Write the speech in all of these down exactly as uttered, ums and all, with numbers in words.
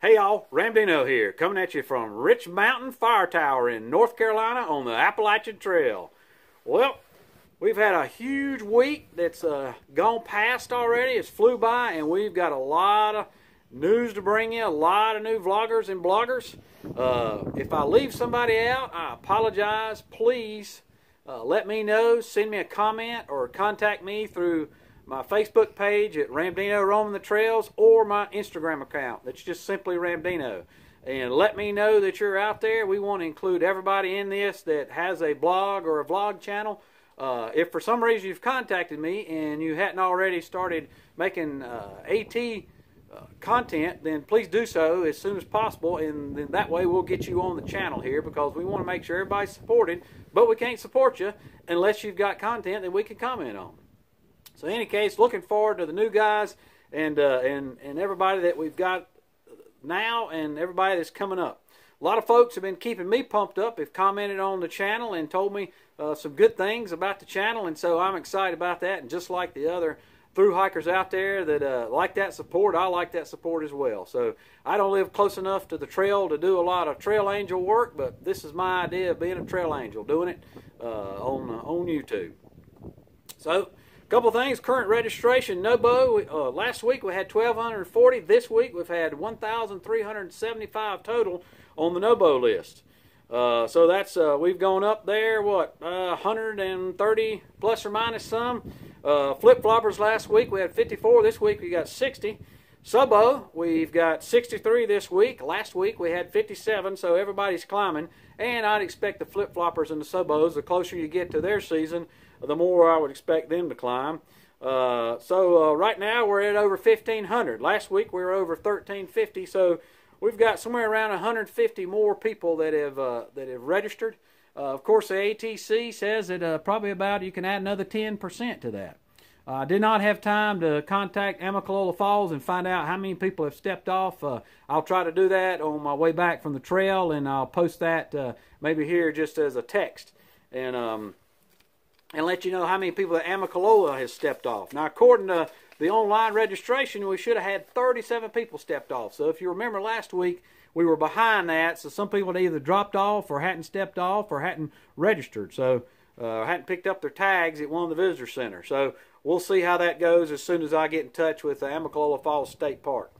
Hey y'all, Ramdino here, coming at you from Rich Mountain Fire Tower in North Carolina on the Appalachian Trail. Well, we've had a huge week that's uh, gone past already. It's flew by, and we've got a lot of news to bring you, a lot of new vloggers and bloggers. Uh, if I leave somebody out, I apologize. Please uh, let me know, send me a comment, or contact me through my Facebook page at Ramdino Roaming the Trails, or my Instagram account that's just simply Ramdino. And let me know that you're out there. We want to include everybody in this that has a blog or a vlog channel. Uh, if for some reason you've contacted me and you hadn't already started making uh, AT uh, content, then please do so as soon as possible, and then that way we'll get you on the channel here, because we want to make sure everybody's supported, but we can't support you unless you've got content that we can comment on. So in any case, looking forward to the new guys and, uh, and, and everybody that we've got now and everybody that's coming up. A lot of folks have been keeping me pumped up. They've commented on the channel and told me uh, some good things about the channel, and so I'm excited about that. And just like the other thru hikers out there that uh, like that support, I like that support as well. So I don't live close enough to the trail to do a lot of trail angel work, but this is my idea of being a trail angel, doing it uh, on, uh, on YouTube. So couple things, current registration, no bow. Uh, last week we had one thousand two hundred forty. This week we've had one thousand three hundred seventy-five total on the no bow list. Uh, so that's uh, we've gone up there, what, uh, one hundred thirty plus or minus some. Uh, flip floppers last week we had fifty-four. This week we got sixty. Sub-bow, we've got sixty-three this week. Last week we had fifty-seven, so everybody's climbing. And I'd expect the flip floppers and the sub-bows, the closer you get to their season, the more I would expect them to climb. Uh, so uh, right now we're at over fifteen hundred. Last week we were over thirteen fifty, so we've got somewhere around one hundred fifty more people that have uh, that have registered. Uh, of course, the A T C says that uh, probably about you can add another ten percent to that. I uh, did not have time to contact Amicalola Falls and find out how many people have stepped off. Uh, I'll try to do that on my way back from the trail, and I'll post that uh, maybe here just as a text, and um, and let you know how many people at Amicalola has stepped off. Now, according to the online registration, we should have had thirty-seven people stepped off. So if you remember last week, we were behind that, so some people had either dropped off or hadn't stepped off or hadn't registered, so uh, hadn't picked up their tags at one of the visitor centers. So we'll see how that goes as soon as I get in touch with the Amicalola Falls State Park.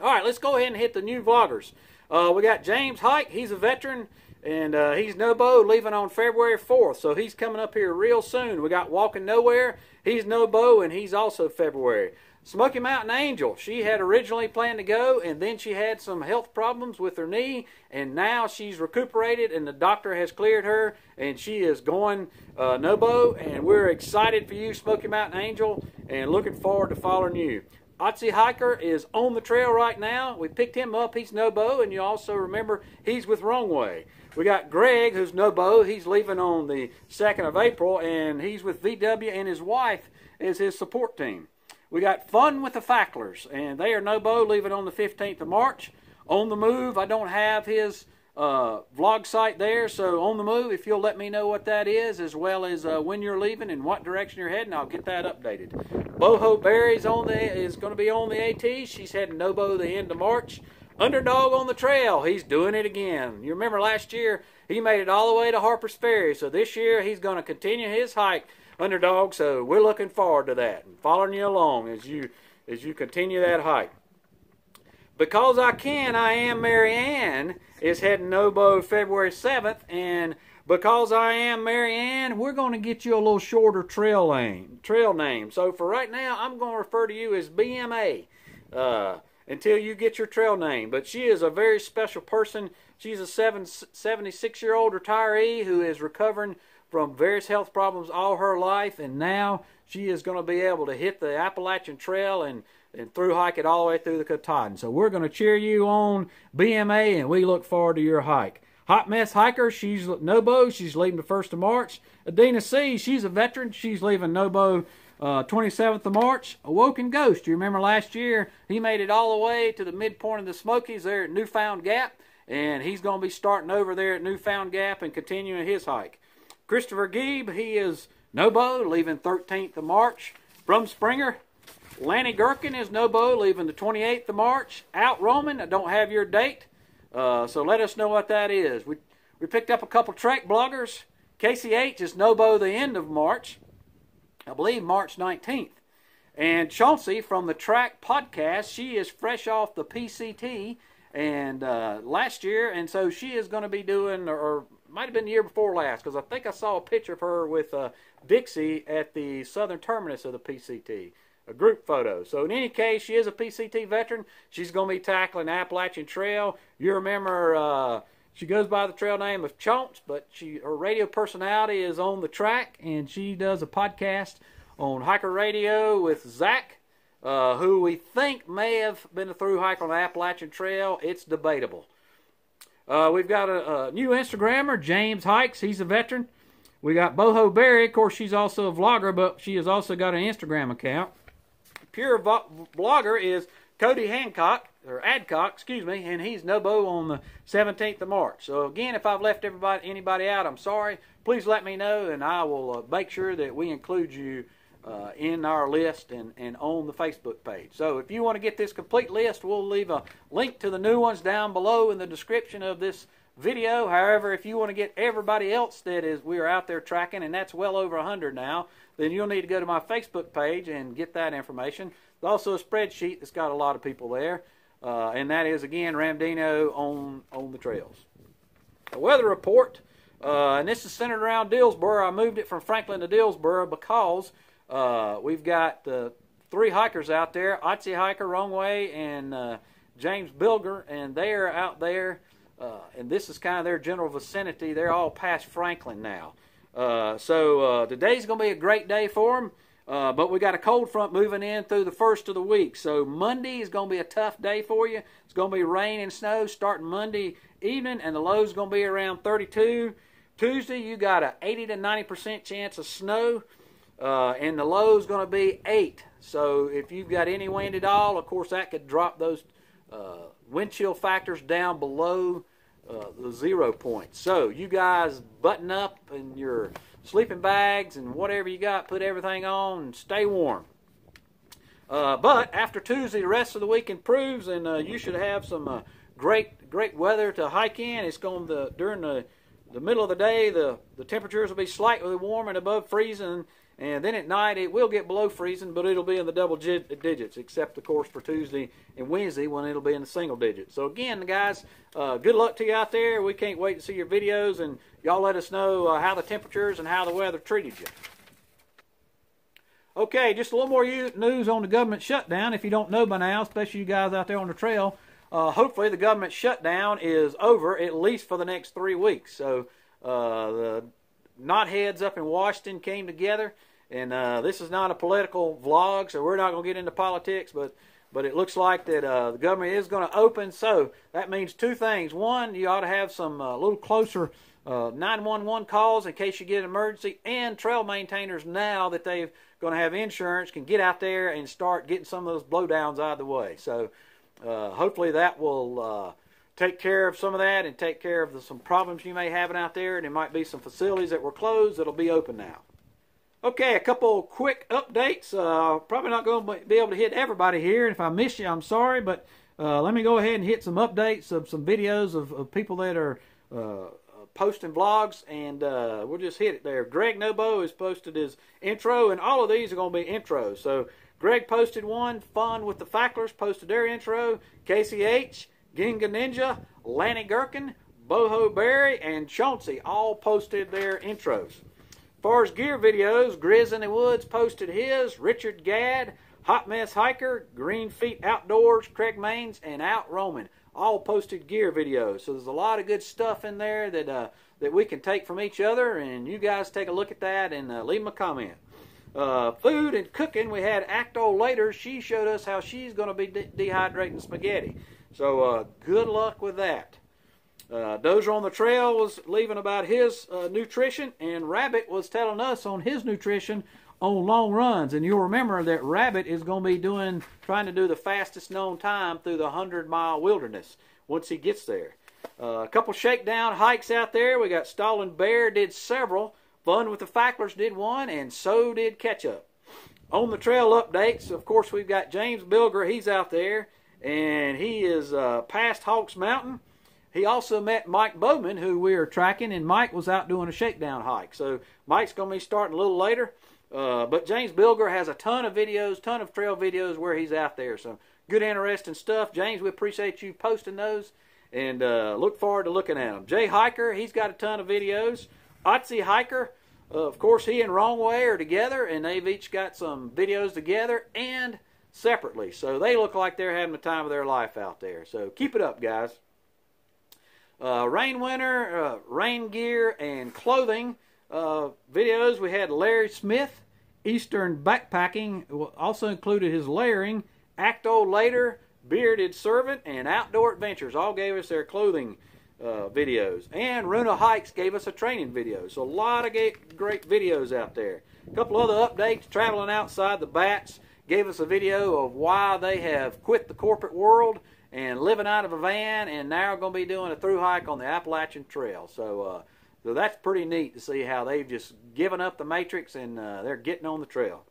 All right, let's go ahead and hit the new vloggers. Uh, we got James Hike. He's a veteran, and uh, he's no bow, leaving on February fourth, so he's coming up here real soon. We got Walking Nowhere. He's no bow, and he's also February. Smoky Mountain Angel. She had originally planned to go, and then she had some health problems with her knee, and now she's recuperated, and the doctor has cleared her, and she is going uh, no bow. And we're excited for you, Smoky Mountain Angel, and looking forward to following you. Otzi Hiker is on the trail right now. We picked him up. He's no bow, and you also remember he's with Wrong Way. We got Greg, who's no bow. He's leaving on the second of April, and he's with V W and his wife as his support team. We got Fun with the Facklers, and they are no bow, leaving on the fifteenth of March. On the Move, I don't have his uh, vlog site there, so On the Move, if you'll let me know what that is, as well as uh, when you're leaving and what direction you're heading, I'll get that updated. Boho Berry's on the is going to be on the AT. She's heading no bow the end of March. Underdog on the Trail, he's doing it again. You remember last year, he made it all the way to Harper's Ferry, so this year he's going to continue his hike, Underdog, so we're looking forward to that and following you along as you as you continue that hike. BecuzICan IAmMaryAnne is heading no bow February seventh, and Because I Am MaryAnne, we're going to get you a little shorter trail name. Trail name. So for right now, I'm going to refer to you as B M A uh, until you get your trail name. But she is a very special person. She's a seventy-six-year-old retiree who is recovering from various health problems all her life, and now she is going to be able to hit the Appalachian Trail and, and through hike it all the way through the Catawba. So we're going to cheer you on, B M A, and we look forward to your hike. Hot Mess Hiker, she's no bow. She's leaving the first of March. Adina C, she's a veteran. She's leaving no bow uh, twenty-seventh of March. Awoken Ghost, you remember last year, he made it all the way to the midpoint of the Smokies there at Newfound Gap, and he's going to be starting over there at Newfound Gap and continuing his hike. Kristopher Geib, he is no bow, leaving thirteenth of March. From Springer, Lanny Gerkin is no bow, leaving the twenty-eighth of March. Out Roaming, I don't have your date, uh, so let us know what that is. We, we picked up a couple trek bloggers. Kacy H is no bow the end of March, I believe March nineteenth. And Chaunce from the Track Podcast, she is fresh off the P C T and uh, last year, and so she is going to be doing, or, or might have been the year before last, because I think I saw a picture of her with uh, Dixie at the southern terminus of the P C T, a group photo. So in any case, she is a P C T veteran. She's going to be tackling Appalachian Trail. You remember, uh, she goes by the trail name of Chaunce, but she her radio personality is On the Track, and she does a podcast on Hiker Radio with Zach, uh, who we think may have been a through hiker on the Appalachian Trail. It's debatable. Uh, we've got a, a new Instagrammer, James Hike. He's a veteran. We got Boho Berry. Of course, she's also a vlogger, but she has also got an Instagram account. Pure vlogger is Cody Hancock, or Adcock, excuse me, and he's no bow on the seventeenth of March. So again, if I've left everybody anybody out, I'm sorry. Please let me know, and I will uh, make sure that we include you Uh, in our list and, and on the Facebook page. So if you want to get this complete list, we'll leave a link to the new ones down below in the description of this video. However, if you want to get everybody else that is we are out there tracking, and that's well over one hundred now, then you'll need to go to my Facebook page and get that information. There's also a spreadsheet that's got a lot of people there, uh, and that is, again, Ramdino on, on the Trails. A weather report, uh, and this is centered around Dillsboro. I moved it from Franklin to Dillsboro because Uh, we've got uh, three hikers out there, Otzi Hiker, Wrong Way, and uh, James Bilger, and they are out there, uh, and this is kind of their general vicinity. They're all past Franklin now. Uh, so uh, today's going to be a great day for them, uh, but we got a cold front moving in through the first of the week. So Monday is going to be a tough day for you. It's going to be rain and snow starting Monday evening, and the low's going to be around thirty-two. Tuesday, you got an eighty to ninety percent chance of snow. Uh, and the low is going to be eight. So if you've got any wind at all, of course, that could drop those uh, wind chill factors down below uh, the zero point. So you guys button up in your sleeping bags and whatever you got, put everything on and stay warm. Uh, but after Tuesday, the rest of the week improves, and uh, you should have some uh, great, great weather to hike in. It's going to, during the, the middle of the day, the, the temperatures will be slightly warm and above freezing. And then at night, it will get below freezing, but it'll be in the double digits, except, of course, for Tuesday and Wednesday when it'll be in the single digits. So, again, guys, uh, good luck to you out there. We can't wait to see your videos, and y'all let us know uh, how the temperatures and how the weather treated you. Okay, just a little more news on the government shutdown, if you don't know by now, especially you guys out there on the trail. Uh, hopefully the government shutdown is over, at least for the next three weeks. So, uh, the knotheads up in Washington came together, and uh, this is not a political vlog, so we're not going to get into politics, but but it looks like that uh, the government is going to open, so that means two things. One, you ought to have some uh, little closer uh, nine one one calls in case you get an emergency, and trail maintainers, now that they're going to have insurance, can get out there and start getting some of those blowdowns out of the way. So uh, hopefully that will Uh, take care of some of that and take care of the, some problems you may have out there. And there might be some facilities that were closed that'll be open now. Okay, a couple quick updates. Uh, probably not going to be able to hit everybody here. And if I miss you, I'm sorry. But uh, let me go ahead and hit some updates of some videos of, of people that are uh, posting vlogs. And uh, we'll just hit it there. Greg Nobo has posted his intro. And all of these are going to be intros. So Greg posted one. Fun with the Facklers posted their intro. Kacy H, Ginga Ninja, Lanny Gerkin, Boho Berry, and Chaunce all posted their intros. As far as gear videos, Grizz in the Woods posted his, Richard Gadd, Hot Mess Hiker, Green Feet Outdoors, Craig Maines, and Out Roaming all posted gear videos. So there's a lot of good stuff in there that, uh, that we can take from each other, and you guys take a look at that and uh, leave them a comment. Uh, food and cooking, we had Acto later. She showed us how she's going to be de dehydrating spaghetti. So uh, good luck with that. Uh, Dozer on the Trail was leaving about his uh, nutrition, and Rabbit was telling us on his nutrition on long runs. And you'll remember that Rabbit is going to be doing, trying to do the fastest known time through the hundred mile wilderness once he gets there. Uh, a couple shakedown hikes out there. We got Stalin Bear did several. Fun with the Facklers did one, and so did Ketchup. on the trail updates, of course, we've got James Bilger. He's out there, and he is uh, past Hawks Mountain. He also met Mike Bowman, who we are tracking, and Mike was out doing a shakedown hike. So Mike's going to be starting a little later. Uh, but James Bilger has a ton of videos, ton of trail videos where he's out there. So good, interesting stuff. James, we appreciate you posting those, and uh, look forward to looking at them. Jay Hiker, he's got a ton of videos. Otzi Hiker, uh, of course, he and Wrong Way are together, and they've each got some videos together and separately. So they look like they're having the time of their life out there. So keep it up, guys. Uh, rain winter, uh, rain gear, and clothing uh, videos. We had Larry Smith, Eastern Backpacking, also included his layering, Acto Later, Bearded Servant, and Outdoor Adventures all gave us their clothing uh, videos. And Runa Hikes gave us a training video. So a lot of great videos out there. A couple other updates. Traveling Outside the Bats gave us a video of why they have quit the corporate world and living out of a van, and now are going to be doing a through hike on the Appalachian Trail. So, uh, so that's pretty neat to see how they've just given up the matrix, and uh, they're getting on the trail.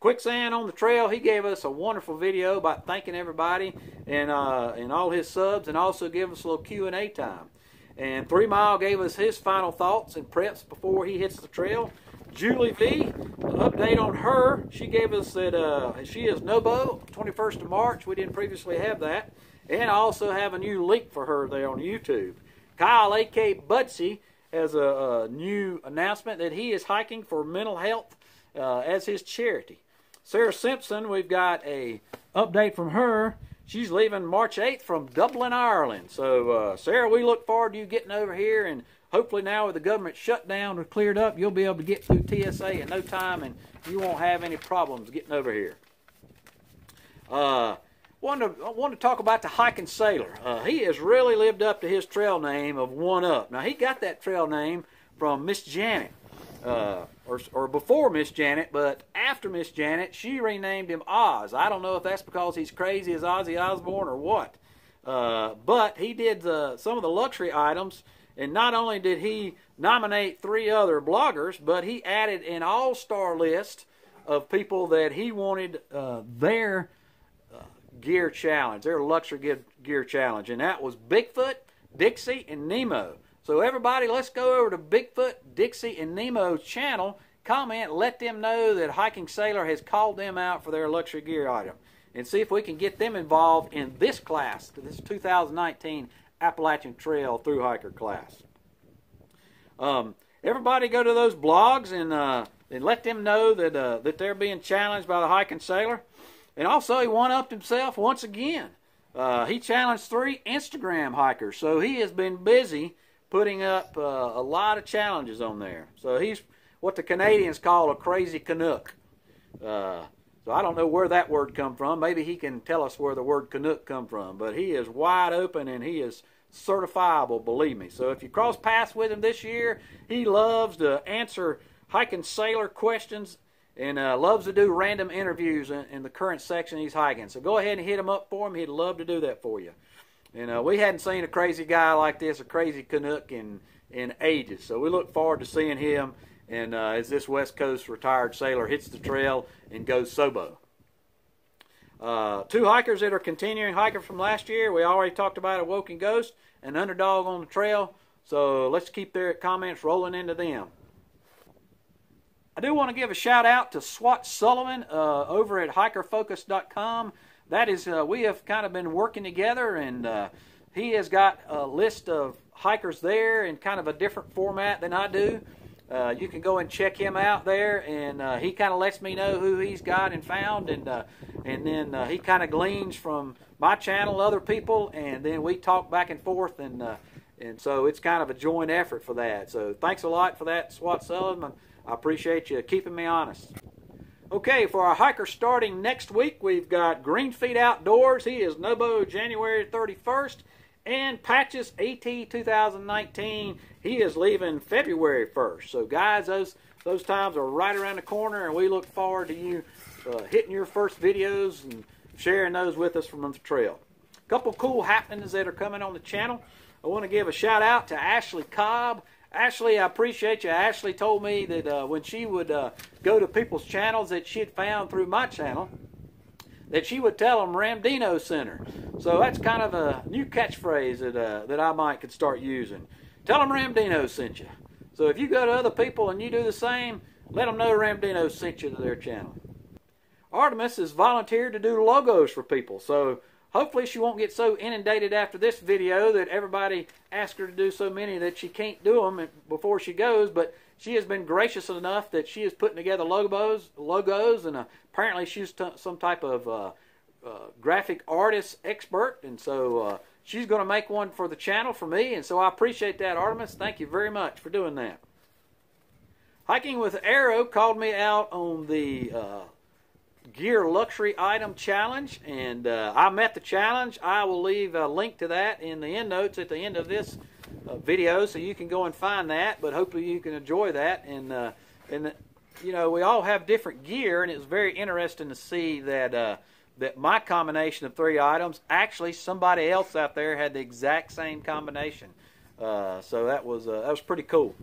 Quicksand on the Trail, he gave us a wonderful video about thanking everybody and, uh, and all his subs, and also gave us a little Q and A time. And Three Mile gave us his final thoughts and preps before he hits the trail. Julie V, an update on her. She gave us that uh, she is NOBO, twenty-first of March. We didn't previously have that. And I also have a new link for her there on YouTube. Kyle, a k a. Budsy, has a, a new announcement that he is hiking for mental health uh, as his charity. Sarah Simpson, we've got a update from her. She's leaving March eighth from Dublin, Ireland. So, uh, Sarah, we look forward to you getting over here, and hopefully now with the government shutdown or cleared up, you'll be able to get through T S A in no time, and you won't have any problems getting over here. Uh, wanted to, I wanted to talk about the Hiking Sailor. Uh, he has really lived up to his trail name of One Up. Now, he got that trail name from Miss Janet, uh, or, or before Miss Janet, but after Miss Janet, she renamed him Oz. I don't know if that's because he's crazy as Ozzy Osbourne or what, uh, but he did the, some of the luxury items, and not only did he nominate three other bloggers, but he added an all-star list of people that he wanted uh, their uh, gear challenge, their luxury gear, gear challenge, and that was Bigfoot, Dixie, and Nemo. So everybody, let's go over to Bigfoot, Dixie, and Nemo's channel, comment, let them know that Hiking Sailor has called them out for their luxury gear item, and see if we can get them involved in this class, this two thousand nineteen Appalachian Trail through hiker class. Um, everybody go to those blogs and uh, and let them know that uh, that they're being challenged by the Hiking Sailor. And also, he one-upped himself once again. Uh, he challenged three Instagram hikers, so he has been busy putting up uh, a lot of challenges on there. So he's what the Canadians call a crazy Canuck. Uh, so I don't know where that word come from. Maybe he can tell us where the word Canuck come from. But he is wide open, and he is certifiable, believe me. So if you cross paths with him this year, he loves to answer Hiking Sailor questions, and uh, loves to do random interviews in, in the current section he's hiking. So go ahead and hit him up for him. He'd love to do that for you. And uh, we hadn't seen a crazy guy like this, a crazy Canuck, in, in ages. So we look forward to seeing him, and uh, as this West Coast retired sailor hits the trail and goes sobo. Uh, two hikers that are continuing hiking from last year, we already talked about Awoken Ghost and Underdog on the Trail, so let's keep their comments rolling into them. I do want to give a shout out to Swat Sullivan uh, over at hiker focus dot com. That is, uh, we have kind of been working together, and uh, he has got a list of hikers there in kind of a different format than I do. Uh, you can go and check him out there, and uh, he kind of lets me know who he's got and found, and uh, and then uh, he kind of gleans from my channel, other people, and then we talk back and forth, and uh, and so it's kind of a joint effort for that. So thanks a lot for that, Swat Sullivan. I appreciate you keeping me honest. Okay, for our hiker starting next week, we've got Green Feet Outdoors. He is NOBO January thirty-first. And Patches AT two thousand nineteen, he is leaving February first. So, guys, those those times are right around the corner, and we look forward to you uh, hitting your first videos and sharing those with us from the trail. A couple cool happenings that are coming on the channel. I want to give a shout-out to Ashley Cobb. Ashley, I appreciate you. Ashley told me that uh, when she would uh, go to people's channels that she had found through my channel, that she would tell them Ramdino Center. So that's kind of a new catchphrase that, uh, that I might could start using. Tell them Ramdino sent you. So if you go to other people and you do the same, let them know Ramdino sent you to their channel. Artemis has volunteered to do logos for people, so hopefully she won't get so inundated after this video that everybody asks her to do so many that she can't do them before she goes, but she has been gracious enough that she is putting together logos, logos and uh, apparently she's t some type of uh, uh, graphic artist expert, and so uh, she's going to make one for the channel for me, and so I appreciate that, Artemis. Thank you very much for doing that. Hiking with Arrow called me out on the uh, Gear Luxury Item Challenge, and uh, I met the challenge. I will leave a link to that in the end notes at the end of this uh, video, so you can go and find that, but hopefully you can enjoy that. And, uh, and you know, we all have different gear, and it was very interesting to see that, uh, that my combination of three items, actually somebody else out there had the exact same combination. Uh, so that was, uh, that was pretty cool.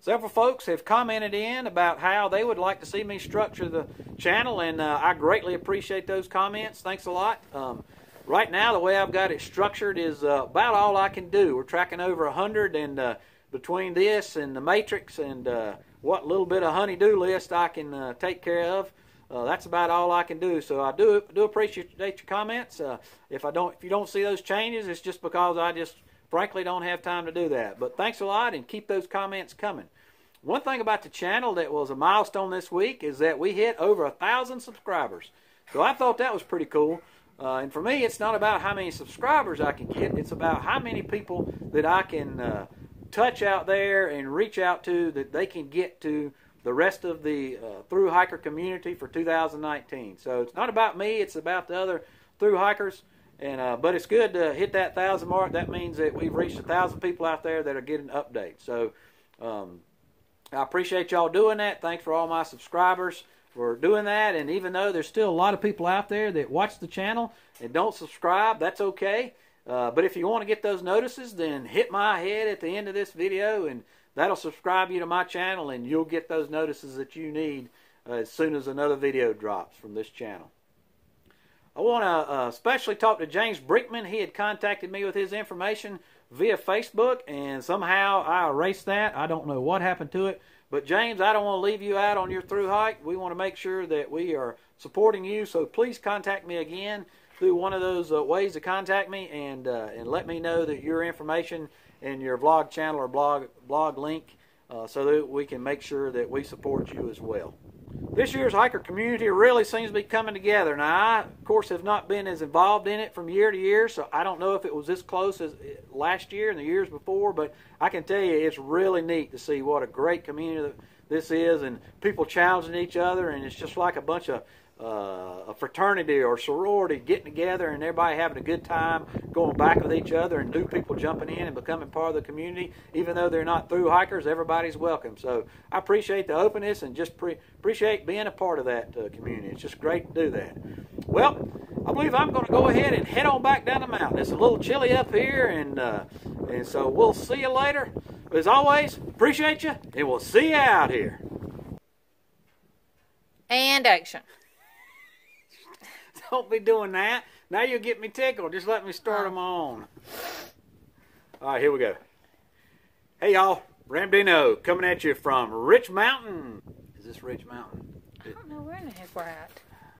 Several folks have commented in about how they would like to see me structure the channel, and uh, I greatly appreciate those comments. Thanks a lot. Um, right now, the way I've got it structured is uh, about all I can do. We're tracking over a hundred, and uh, between this and the matrix and uh, what little bit of honey-do list I can uh, take care of, uh, that's about all I can do. So I do do appreciate your comments. Uh, if I don't, if you don't see those changes, it's just because I just frankly don't have time to do that. But thanks a lot, and keep those comments coming. One thing about the channel that was a milestone this week is that we hit over a thousand subscribers. So I thought that was pretty cool. Uh, and for me, it's not about how many subscribers I can get. It's about how many people that I can uh, touch out there and reach out to that they can get to the rest of the uh, thru hiker community for two thousand nineteen. So it's not about me. It's about the other thru hikers. And, uh, but it's good to hit that thousand mark. That means that we've reached a thousand people out there that are getting updates. So um, I appreciate y'all doing that. Thanks for all my subscribers for doing that. And even though there's still a lot of people out there that watch the channel and don't subscribe, that's okay. Uh, but if you want to get those notices, then hit my head at the end of this video, and that'll subscribe you to my channel, and you'll get those notices that you need uh, as soon as another video drops from this channel. I want to uh, especially talk to James Brinkman. He had contacted me with his information via Facebook, and somehow I erased that. I don't know what happened to it. But, James, I don't want to leave you out on your thru hike. We want to make sure that we are supporting you, so please contact me again through one of those uh, ways to contact me, and, uh, and let me know that your information and your vlog channel or blog, blog link uh, so that we can make sure that we support you as well. This year's hiker community really seems to be coming together. Now, I, of course, have not been as involved in it from year to year, so I don't know if it was this close as last year and the years before, but I can tell you it's really neat to see what a great community this is, and people challenging each other, and it's just like a bunch of uh, a fraternity or sorority getting together and everybody having a good time, going back with each other, and new people jumping in and becoming part of the community. Even though they're not thru hikers, everybody's welcome. So I appreciate the openness and just pre appreciate being a part of that uh, community. It's just great to do that. Well, I believe I'm going to go ahead and head on back down the mountain. It's a little chilly up here, and uh, and so we'll see you later. As always, appreciate you, and we'll see you out here. And action. Don't be doing that. Now you'll get me tickled. Just let me start them on. All right, here we go. Hey, y'all. Ramdino coming at you from Rich Mountain. Is this Rich Mountain? I don't know where in the heck we're at.